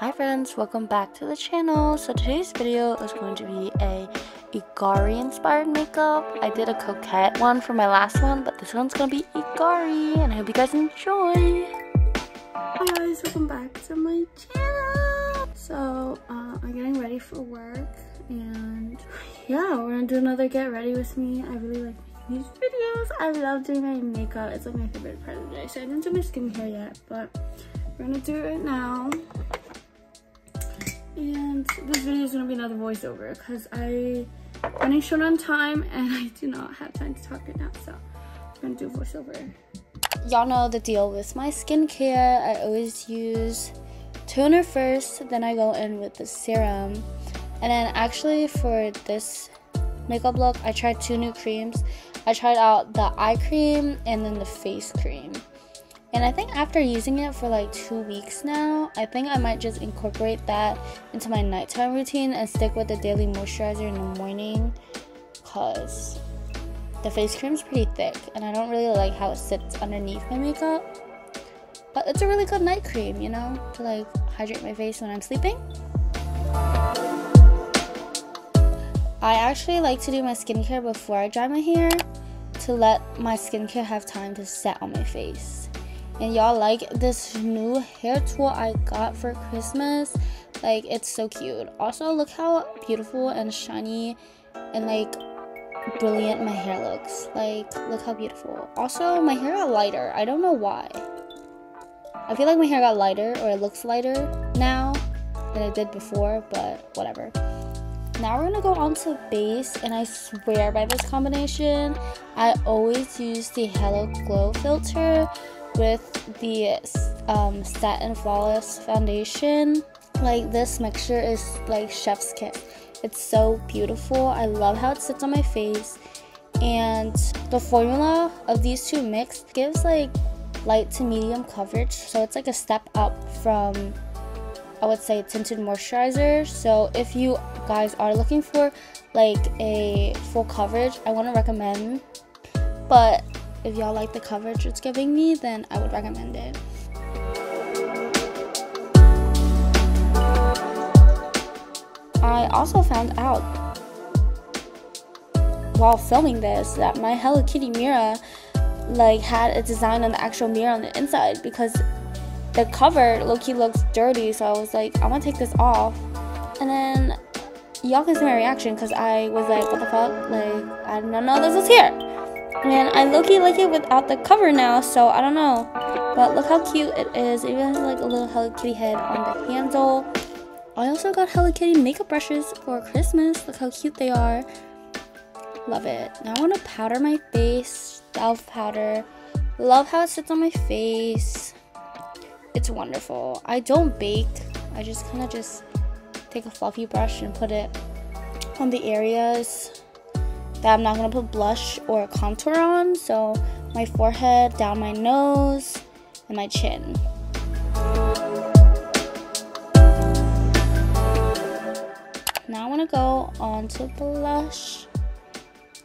Hi friends, welcome back to the channel. So today's video is going to be a Igari inspired makeup. I did a coquette one for my last one, but this one's gonna be Igari, and I hope you guys enjoy. Hi guys, welcome back to my channel. So I'm getting ready for work, and yeah, we're gonna do another get ready with me. I really like making these videos. I love doing my makeup. It's like my favorite part of the day. So I didn't do my skincare yet, but we're gonna do it right now. And this video is going to be another voiceover because I'm running short on time and I do not have time to talk right now, so I'm going to do a voiceover. Y'all know the deal with my skincare. I always use toner first, then I go in with the serum. And then actually for this makeup look, I tried two new creams. I tried out the eye cream and then the face cream. And I think after using it for like 2 weeks now, I think I might just incorporate that into my nighttime routine and stick with the daily moisturizer in the morning, because the face cream is pretty thick and I don't really like how it sits underneath my makeup. But it's a really good night cream, you know, to like hydrate my face when I'm sleeping. I actually like to do my skincare before I dry my hair to let my skincare have time to set on my face. And y'all, like, this new hair tool I got for Christmas, like, it's so cute. Also, look how beautiful and shiny and like brilliant my hair looks. Like, look how beautiful. Also, my hair got lighter. I don't know why. I feel like my hair got lighter, or it looks lighter now than it did before, but whatever. Now we're gonna go on to base, and I swear by this combination. I always use the Halo Glow filter with the satin flawless foundation. Like, this mixture is like chef's kiss. It's so beautiful. I love how it sits on my face, and the formula of these two mixed gives like light to medium coverage, so it's like a step up from, I would say, tinted moisturizer. So if you guys are looking for like a full coverage, I want to recommend, but if y'all like the coverage it's giving me, then I would recommend it. I also found out while filming this that my Hello Kitty mirror like had a design on the actual mirror on the inside, because the cover low-key looks dirty, so I was like, I'm gonna take this off. And then y'all can see my reaction, because I was like, what the fuck, like, I don't know this is here. And I low-key like it without the cover now, so I don't know. But look how cute it is. It even has like a little Hello Kitty head on the handle. I also got Hello Kitty makeup brushes for Christmas. Look how cute they are. Love it. Now I want to powder my face. Elf powder. Love how it sits on my face. It's wonderful. I don't bake. I just kind of just take a fluffy brush and put it on the areas that I'm not gonna put blush or contour on, so my forehead, down my nose, and my chin. Now I wanna go on to blush,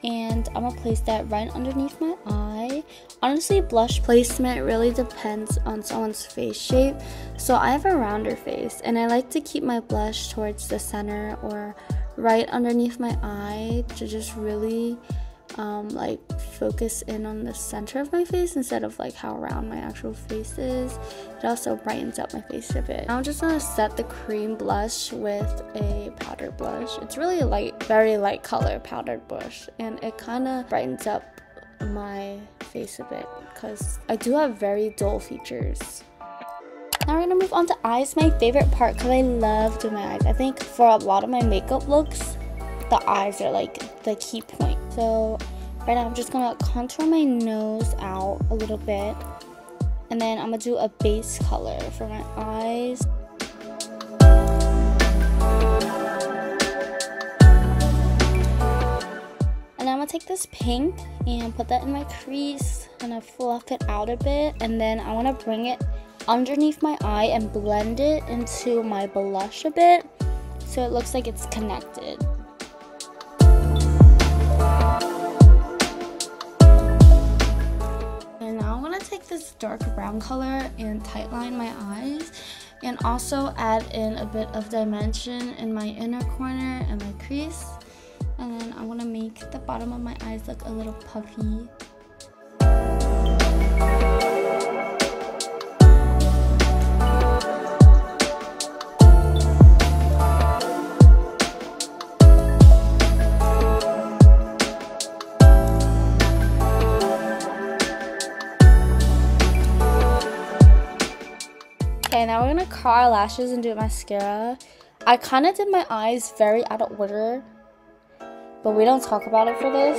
and I'm gonna place that right underneath my eye. Honestly, blush placement really depends on someone's face shape. So I have a rounder face, and I like to keep my blush towards the center or right underneath my eye to just really like focus in on the center of my face instead of like how round my actual face is. It also brightens up my face a bit. I'm just gonna set the cream blush with a powder blush. It's really light, very light color powdered blush, and it kind of brightens up my face a bit because I do have very dull features. Now we're gonna move on to eyes, my favorite part, because I love doing my eyes. I think for a lot of my makeup looks, the eyes are like the key point. So right now I'm just gonna contour my nose out a little bit, and then I'm gonna do a base color for my eyes. And I'm gonna take this pink and put that in my crease, and I fluff it out a bit, and then I wanna bring it underneath my eye and blend it into my blush a bit so it looks like it's connected. And now I'm gonna take this dark brown color and tightline my eyes, and also add in a bit of dimension in my inner corner and my crease. And then I want to make the bottom of my eyes look a little puffy. Okay, now we're gonna curl our lashes and do mascara. I kind of did my eyes very out of order, but we don't talk about it for this.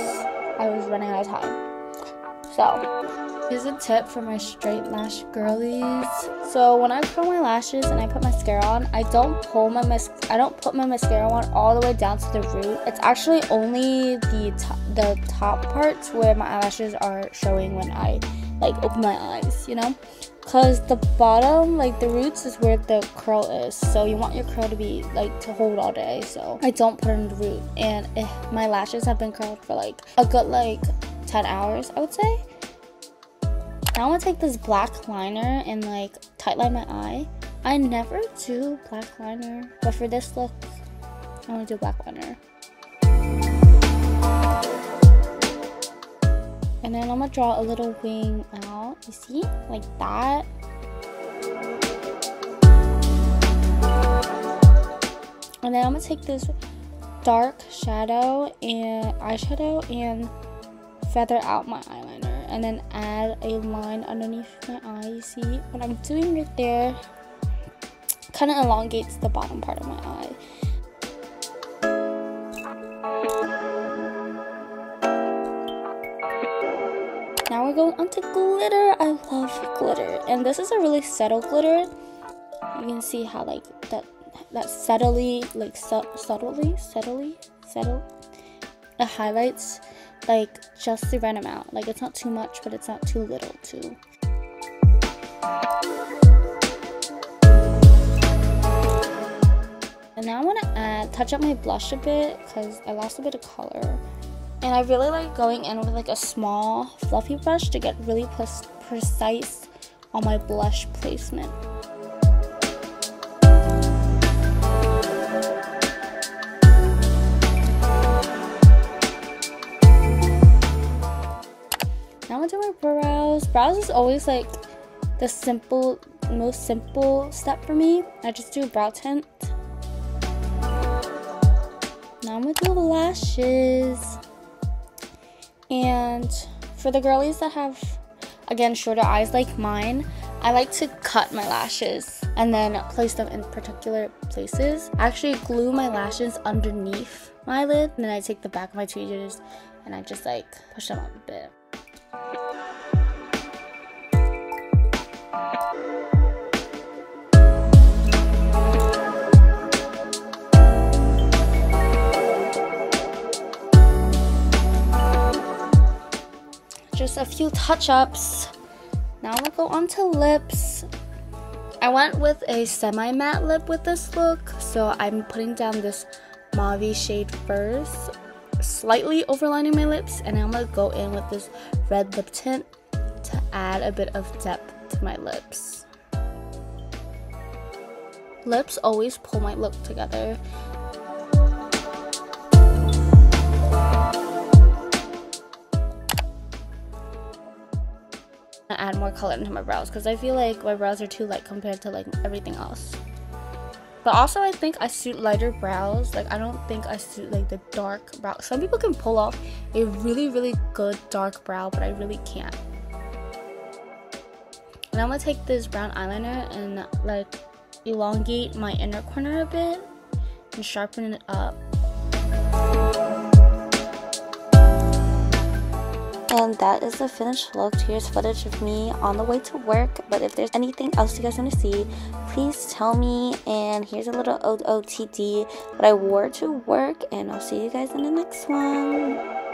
I was running out of time. So, here's a tip for my straight lash girlies. So when I curl my lashes and I put mascara on, I don't put my mascara on all the way down to the root. It's actually only the top parts where my eyelashes are showing when I like open my eyes, you know? Because the bottom, like the roots, is where the curl is, so you want your curl to be like to hold all day. So I don't put in the root, and my lashes have been curled for like a good like 10 hours, I would say. Now I want to take this black liner and like tight line my eye. I never do black liner, but for this look I want to do black liner. And then I'm gonna draw a little wing out, you see, like that. And then I'm gonna take this dark shadow and eyeshadow and feather out my eyeliner, and then add a line underneath my eye. You see what I'm doing right there? Kind of elongates the bottom part of my eye. Now we're going on to glitter. I love glitter, and this is a really subtle glitter. You can see how like that subtly it highlights like just the right amount. Like it's not too much, but it's not too little too. And now I want to touch up my blush a bit because I lost a bit of color. And I really like going in with like a small fluffy brush to get really precise on my blush placement. Now I'm gonna do my brows. Brows is always like the most simple step for me. I just do brow tint. Now I'm gonna do lashes. And for the girlies that have, again, shorter eyes like mine, I like to cut my lashes and then place them in particular places. I actually glue my lashes underneath my lid, and then I take the back of my tweezers and I just like push them up a bit. Just a few touch-ups. Now I'm gonna go on to lips. I went with a semi-matte lip with this look, so I'm putting down this mauve shade first, slightly overlining my lips, and I'm gonna go in with this red lip tint to add a bit of depth to my lips. Lips always pull my look together. Add more color into my brows because I feel like my brows are too light compared to like everything else. But also I think I suit lighter brows. Like I don't think I suit like the dark brow. Some people can pull off a really really good dark brow, but I really can't. And I'm gonna take this brown eyeliner and like elongate my inner corner a bit and sharpen it up. And that is the finished look. Here's footage of me on the way to work. But if there's anything else you guys want to see, please tell me. And here's a little OOTD that I wore to work. And I'll see you guys in the next one.